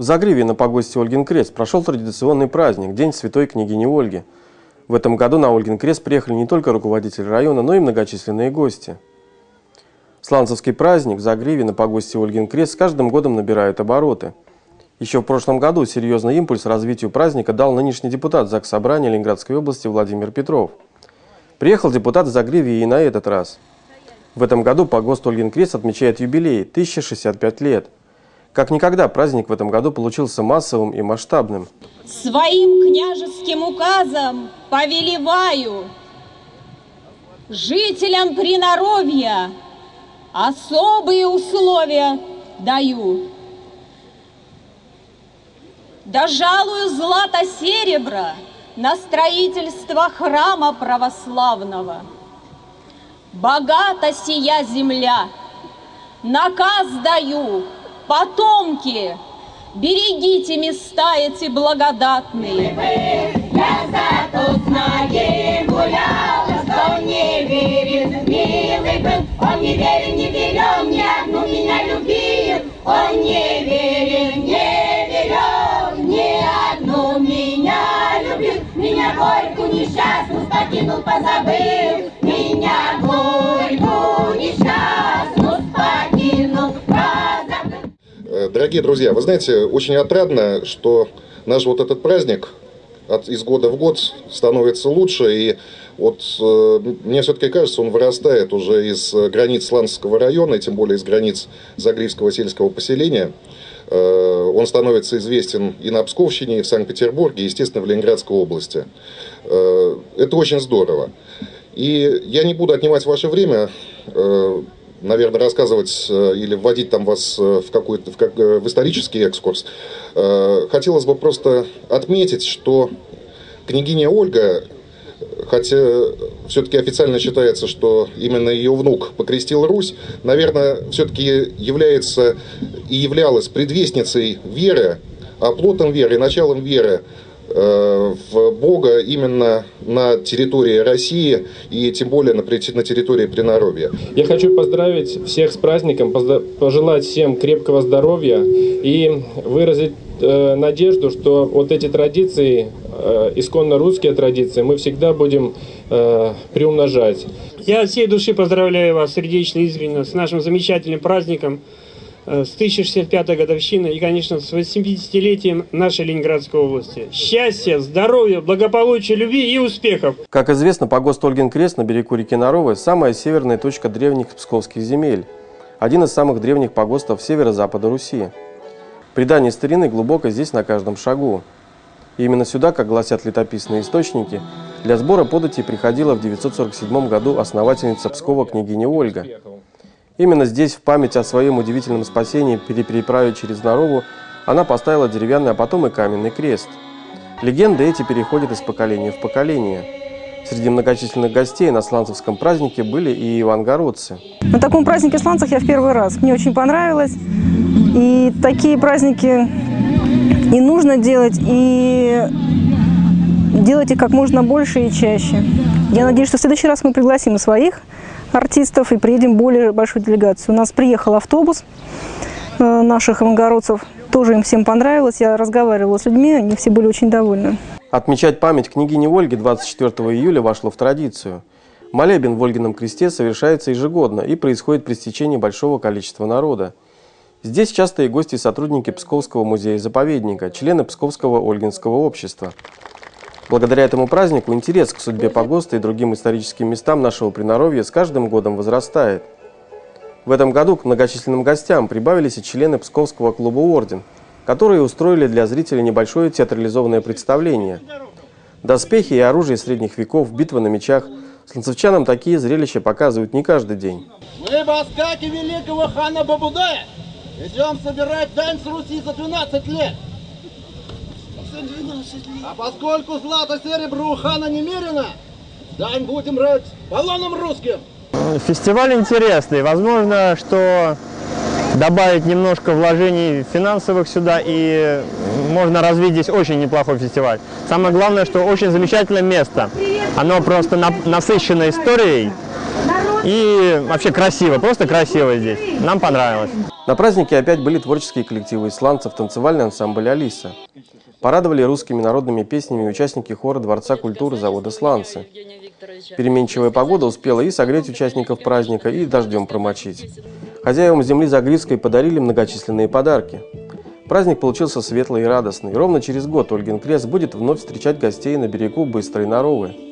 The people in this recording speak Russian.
В Загриве на погосте Ольгин Крест прошел традиционный праздник – День святой княгини Ольги. В этом году на Ольгин Крест приехали не только руководители района, но и многочисленные гости. Сланцевский праздник в Загриве на погосте Ольгин Крест с каждым годом набирает обороты. Еще в прошлом году серьезный импульс развитию праздника дал нынешний депутат Заксобрания Ленинградской области Владимир Петров. Приехал депутат в Загриве и на этот раз. В этом году погост Ольгин Крест отмечает юбилей – 1065 лет. Как никогда праздник в этом году получился массовым и масштабным. Своим княжеским указом повелеваю жителям приноровья, особые условия даю. Да жалую злато серебра на строительство храма православного. Богата сия земля, наказ даю. Потомки, берегите места эти благодатные. Я зато с ноги гулял, что он не верит, милый был. Он не верит, не берем, ни одну меня любит. Он не верит, не берем, ни одну меня любит. Меня горьку несчастную покинул, позабыл. Меня горьку несчастную покинул. Дорогие друзья, вы знаете, очень отрадно, что наш вот этот праздник из года в год становится лучше. И вот мне все-таки кажется, он вырастает уже из границ Сланцевского района, и тем более из границ Загривского сельского поселения. Он становится известен и на Псковщине, и в Санкт-Петербурге, и, естественно, в Ленинградской области. Это очень здорово. И я не буду отнимать ваше время, наверное, рассказывать или вводить там вас в исторический экскурс. Хотелось бы просто отметить, что княгиня Ольга, хотя все-таки официально считается, что именно ее внук покрестил Русь, наверное, все-таки является и являлась предвестницей веры, оплотом веры, началом веры в Бога именно на территории России и тем более на территории приноровья. Я хочу поздравить всех с праздником, пожелать всем крепкого здоровья и выразить надежду, что вот эти традиции, исконно русские традиции, мы всегда будем приумножать. Я от всей души поздравляю вас сердечно, искренне с нашим замечательным праздником, с 1065-й годовщиной и, конечно, с 80-летием нашей Ленинградской области. Счастья, здоровья, благополучия, любви и успехов! Как известно, погост Ольгин Крест на берегу реки Наровы – самая северная точка древних псковских земель, один из самых древних погостов северо-запада Руси. Предание старины глубоко здесь на каждом шагу. И именно сюда, как гласят летописные источники, для сбора податей приходила в 947 году основательница Пскова княгиня Ольга. Именно здесь, в память о своем удивительном спасении при переправе через Нарову, она поставила деревянный, а потом и каменный крест. Легенды эти переходят из поколения в поколение. Среди многочисленных гостей на сланцевском празднике были и ивангородцы. На таком празднике в Сланцах я в первый раз. Мне очень понравилось. И такие праздники и нужно делать, и делать их как можно больше и чаще. Я надеюсь, что в следующий раз мы пригласим и своих артистов и приедем более большую делегацию. У нас приехал автобус наших ивангородцев. Тоже им всем понравилось. Я разговаривала с людьми, они все были очень довольны. Отмечать память княгини Ольги 24 июля вошло в традицию. Молебен в Ольгином кресте совершается ежегодно и происходит при стечении большого количества народа. Здесь частые гости и сотрудники Псковского музея-заповедника, члены Псковского Ольгинского общества. Благодаря этому празднику интерес к судьбе погоста и другим историческим местам нашего приноровья с каждым годом возрастает. В этом году к многочисленным гостям прибавились и члены Псковского клуба «Орден», которые устроили для зрителей небольшое театрализованное представление. Доспехи и оружие средних веков, битвы на мечах. Сланцевчанам такие зрелища показывают не каждый день. Мы баскаки великого хана Бабудая. Идем собирать дань с Руси за 12 лет. А поскольку злато серебро у хана немерено, дань будем рыть баллоном русским. Фестиваль интересный. Возможно, что добавить немножко вложений финансовых сюда, и можно развить здесь очень неплохой фестиваль. Самое главное, что очень замечательное место. Оно просто насыщено историей. И вообще красиво, просто красиво здесь. Нам понравилось. На празднике опять были творческие коллективы исландцев, танцевальный ансамбль «Алиса». Порадовали русскими народными песнями участники хора Дворца культуры завода «Сланцы». Переменчивая погода успела и согреть участников праздника, и дождем промочить. Хозяевам земли Загривской подарили многочисленные подарки. Праздник получился светлый и радостный. Ровно через год Ольгин Крест будет вновь встречать гостей на берегу быстрой Наровы.